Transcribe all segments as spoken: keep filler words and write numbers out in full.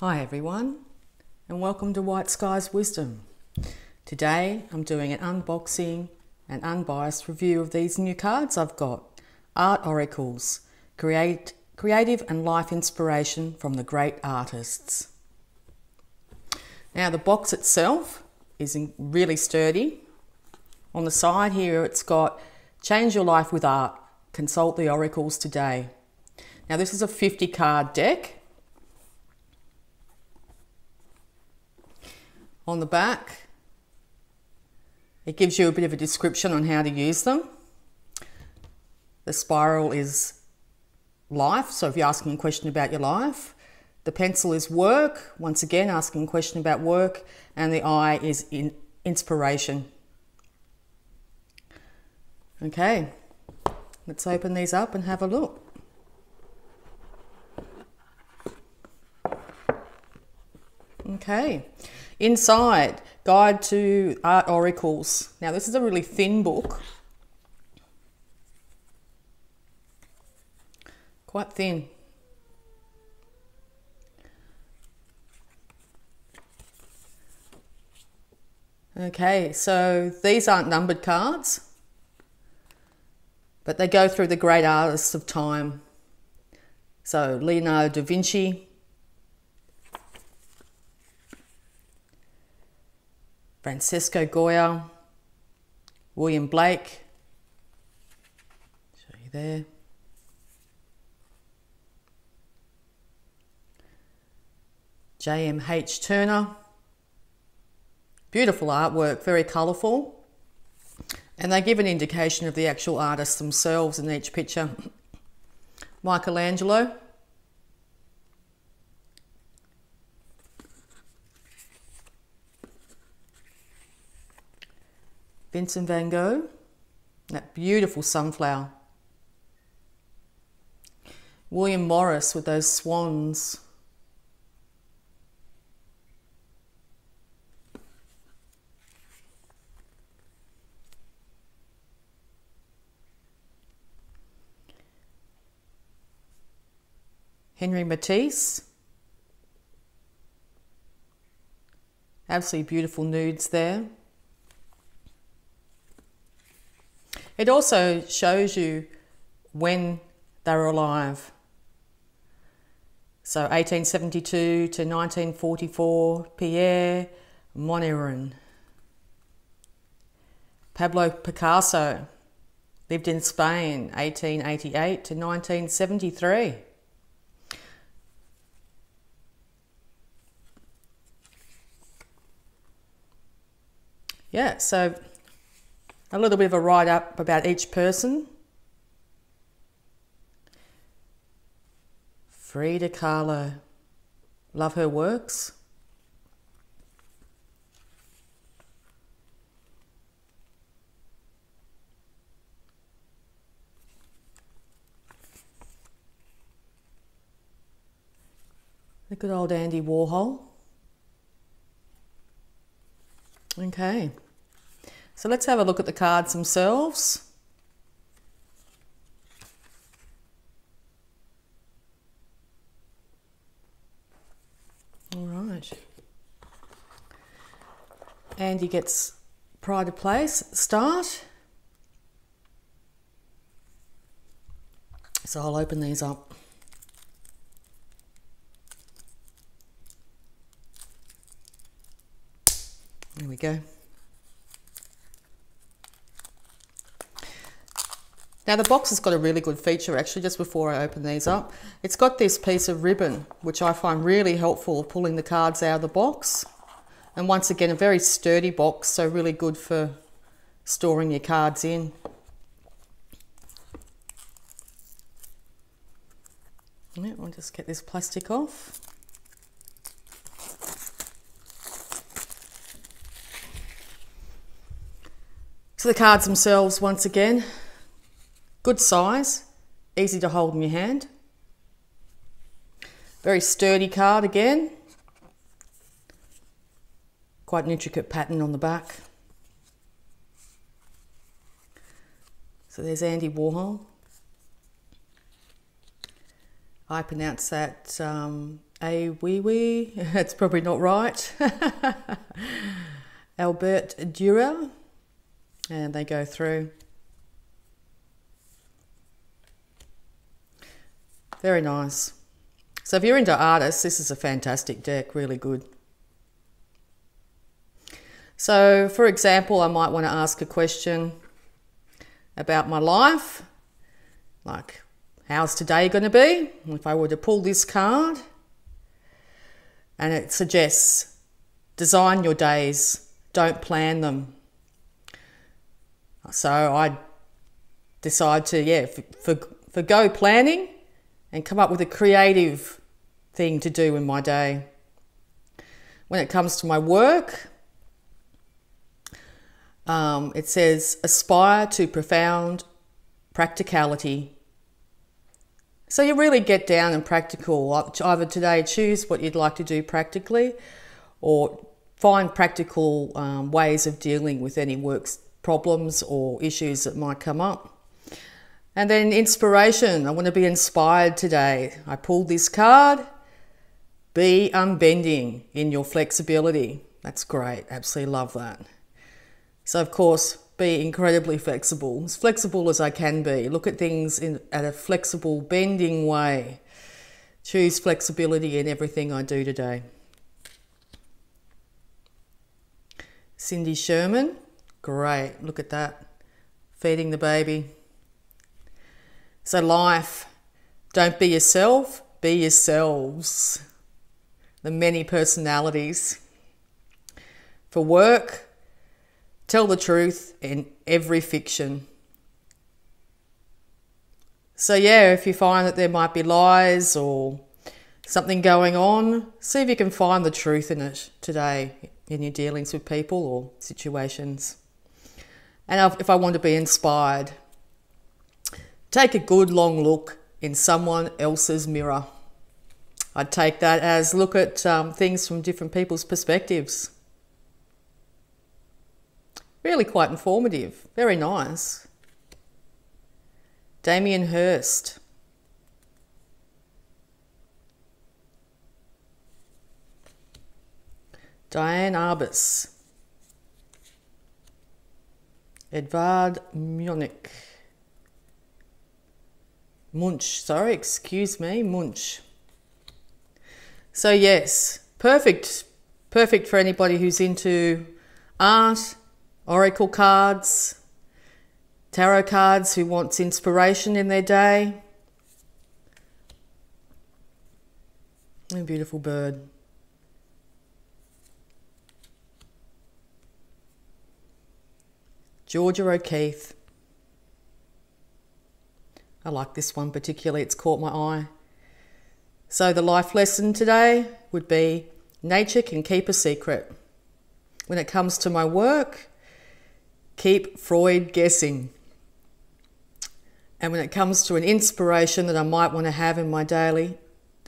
Hi everyone, and welcome to White Skys Wisdom. Today I'm doing an unboxing and unbiased review of these new cards I've got. Art Oracles, create, creative and life inspiration from the great artists. Now the box itself is really sturdy. On the side here it's got, change your life with art, consult the oracles today. Now this is a fifty card deck. On the back, it gives you a bit of a description on how to use them. The spiral is life, so if you're asking a question about your life. The pencil is work, once again asking a question about work, and the eye is in inspiration. Okay, let's open these up and have a look. Okay. Inside, Guide to Art Oracles. Now this is a really thin book. Quite thin. Okay, so these aren't numbered cards, but they go through the great artists of time. So Leonardo da Vinci, Francisco Goya, William Blake, show you there, J M W Turner, beautiful artwork, very colourful, and they give an indication of the actual artists themselves in each picture. Michelangelo, Vincent van Gogh, that beautiful sunflower. William Morris with those swans. Henri Matisse. Absolutely beautiful nudes there. It also shows you when they were alive. So eighteen seventy-two to nineteen forty-four, Pierre Moneron. Pablo Picasso lived in Spain, eighteen eighty-eight to nineteen seventy-three. Yeah, so a little bit of a write-up about each person. Frida Kahlo. Love her works. The good old Andy Warhol. Okay. So let's have a look at the cards themselves. All right. Andy gets pride of place at the start. So I'll open these up. There we go. Now the box has got a really good feature actually, just before I open these up. It's got this piece of ribbon, which I find really helpful of pulling the cards out of the box. And once again, a very sturdy box, so really good for storing your cards in. Yeah, I'll just get this plastic off. So the cards themselves, once again, good size, easy to hold in your hand. Very sturdy card again. Quite an intricate pattern on the back. So there's Andy Warhol. I pronounce that um, a wee-wee. It's probably not right. Albert Durer. And they go through. Very nice. So if you're into artists, this is a fantastic deck, really good. So for example, I might want to ask a question about my life. Like, how's today going to be? If I were to pull this card, and it suggests design your days, don't plan them. So I decide to, yeah, forgo planning and come up with a creative thing to do in my day. When it comes to my work, um, it says, aspire to profound practicality. So you really get down and practical. Either today choose what you'd like to do practically, or find practical um, ways of dealing with any work's problems or issues that might come up. And then inspiration, I want to be inspired today. I pulled this card, be unbending in your flexibility. That's great, absolutely love that. So of course, be incredibly flexible, as flexible as I can be. Look at things in, at a flexible, bending way. Choose flexibility in everything I do today. Cindy Sherman, great, look at that, feeding the baby. So life, don't be yourself, be yourselves. The many personalities. For work, tell the truth in every fiction. So yeah, if you find that there might be lies or something going on, see if you can find the truth in it today in your dealings with people or situations. And if I want to be inspired, take a good long look in someone else's mirror. I'd take that as look at um, things from different people's perspectives. Really quite informative, very nice. Damien Hirst. Diane Arbus. Edvard Munch. Munch, sorry, excuse me, Munch. So yes, perfect, perfect for anybody who's into art, oracle cards, tarot cards, who wants inspiration in their day. A beautiful bird. Georgia O'Keefe. I like this one particularly, it's caught my eye. So the life lesson today would be nature can keep a secret. When it comes to my work, keep Freud guessing. And when it comes to an inspiration that I might want to have in my daily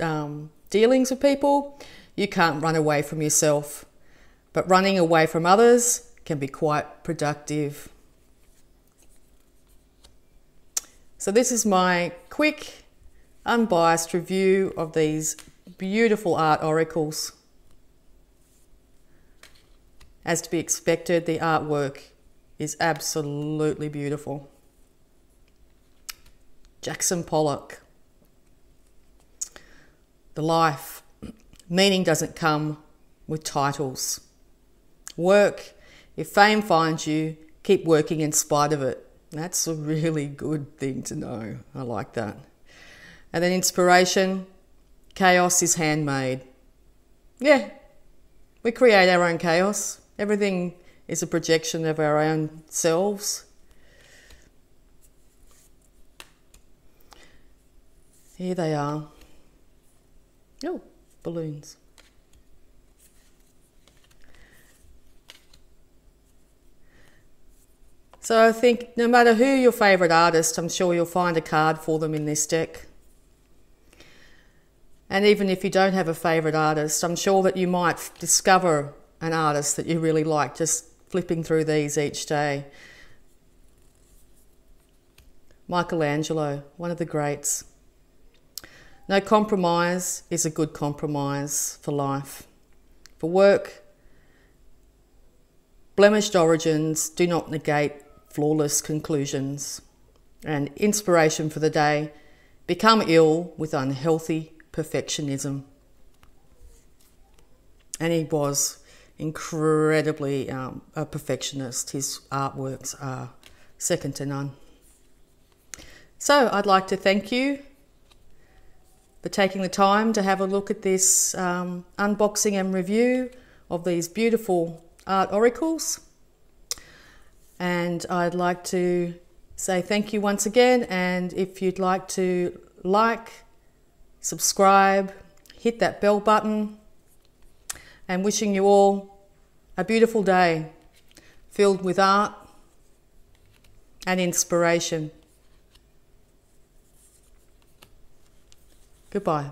um, dealings with people, you can't run away from yourself. But running away from others can be quite productive. So this is my quick, unbiased review of these beautiful art oracles. As to be expected, the artwork is absolutely beautiful. Jackson Pollock. The life. Meaning doesn't come with titles. Work. If fame finds you, keep working in spite of it. That's a really good thing to know. I like that. And then inspiration, chaos is handmade. Yeah, we create our own chaos. Everything is a projection of our own selves. Here they are. Oh, balloons. So I think no matter who your favourite artist, I'm sure you'll find a card for them in this deck. And even if you don't have a favourite artist, I'm sure that you might discover an artist that you really like just flipping through these each day. Michelangelo, one of the greats. No compromise is a good compromise for life. For work, blemished origins do not negate flawless conclusions. And inspiration for the day, become ill with unhealthy perfectionism. And he was incredibly um, a perfectionist. His artworks are second to none. So I'd like to thank you for taking the time to have a look at this um, unboxing and review of these beautiful Art Oracles. And I'd like to say thank you once again, and if you'd like to like, subscribe, hit that bell button, and wishing you all a beautiful day filled with art and inspiration. Goodbye.